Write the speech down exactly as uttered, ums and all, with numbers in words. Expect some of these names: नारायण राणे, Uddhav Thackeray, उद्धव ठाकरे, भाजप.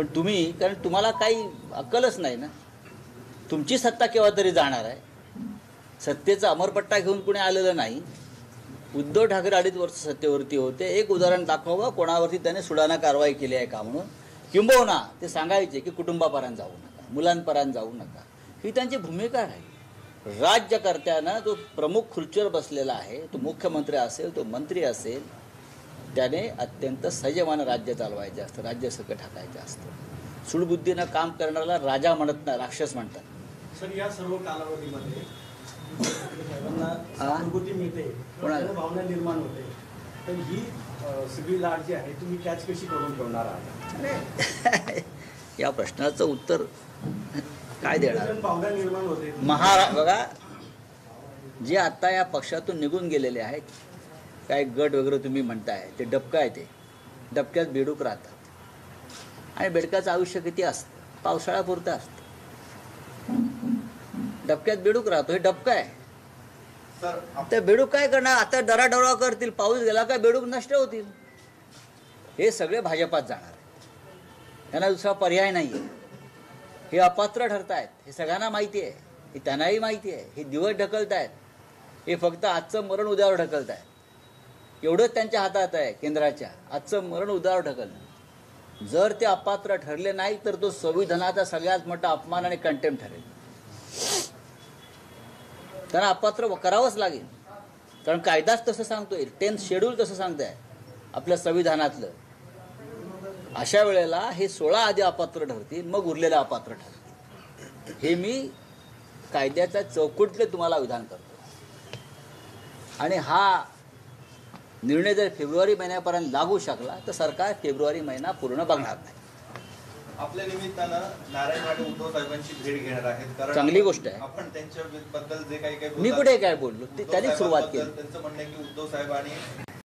पण तुम्ही, कारण तुम्हाला काही अक्कलच नाही ना, तुमची सत्ता केव्हा तरी जाणार आहे, सत्तेचा अमरपट्टा घेऊन कोणी आलेलं नाही। उद्धव ठाकरे अडीच वर्ष सत्तेवरती होते, एक उदाहरण दाखवा कोणावरती त्याने सुडाणा कारवाई केली आहे का म्हणून, किंबहुना ते सांगायचे की कुटुंबापर्यंत जाऊ नका, मुलांपर्यंत जाऊ नका, ही त्यांची भूमिका आहे। राज्यकर्त्यांना जो प्रमुख खुर्चीवर बसलेला आहे, तो मुख्यमंत्री असेल, तो मंत्री असेल, त्याने अत्यंत संयमाने राज्य चालवायचे असतं, राज्य सगळं ठाकायचं असतं। सुडबुद्धीनं काम करणाऱ्याला राजा म्हणत नाही, राक्षस म्हणतात। सर, या सर्व कालावधीमध्ये अनुभूती मिळते, भावना निर्माण होते, तर ही सगळी लाट जी आहे तुम्ही कॅच कशी करून ठेवणार आहात? या प्रश्नाचं उत्तर काय देणार? भावना निर्माण होते। महारा बघा, जे आता या पक्षातून निघून गेलेले आहेत, काय गट वगैरे तुम्ही म्हणताय, ते डबका आहे, ते डबक्यात बेडूक राहतात। आणि बेडकाचं आयुष्य किती असतं? पावसाळ्यापुरतं असतं। डबक्यात बेडूक राहतो, हे डबका आहे। ते बेडूक काय करणार? आता डराडरा करतील, पाऊस गेला काय बेडूक नष्ट होतील, हे सगळे भाजपात जाणार, त्यांना दुसरा पर्याय नाही आहे। हे अपात्र ठरत आहेत, हे सगळ्यांना माहिती आहे, हे त्यांनाही माहिती आहे। हे दिवस ढकलत आहेत, हे फक्त आजचं मरण उद्यावर ढकलत आहेत, एवढंच त्यांच्या हातात आहे केंद्राच्या। आजचं मरण उद्यावर ढकलणं, जर ते अपात्र ठरले नाही तर तो संविधानाचा सगळ्यात मोठा अपमान आणि कंटेम्प्ट ठरेल। त्यांना अपात्र करावंच लागेल, कारण कायदाच तसं सांगतोय, टेन्थ शेड्यूल तसं सांगत आहे आपल्या संविधानातलं। अशा वेळेला हे सोळा आधी अपात्र ठरतील, मग उरलेलं अपात्र ठरतील। हे मी कायद्याच्या चौकटीतले तुम्हाला विधान करतो। आणि हा निर्णय जर फेब्रुवारी महिन्यापर्यंत लागू शकला तर सरकार फेब्रुवारी महिना पूर्ण बघणार नाही। आपल्या निमित्तानं नारायण राणे उद्धव साहेबांची भेट घेणार आहेत, कारण चांगली गोष्ट आहे। आपण त्यांच्याबद्दल जे काही काही, मी कुठे काय बोललो, त्यांनी सुरुवात केली। त्यांचं म्हणणं आहे की उद्धव साहेब आणि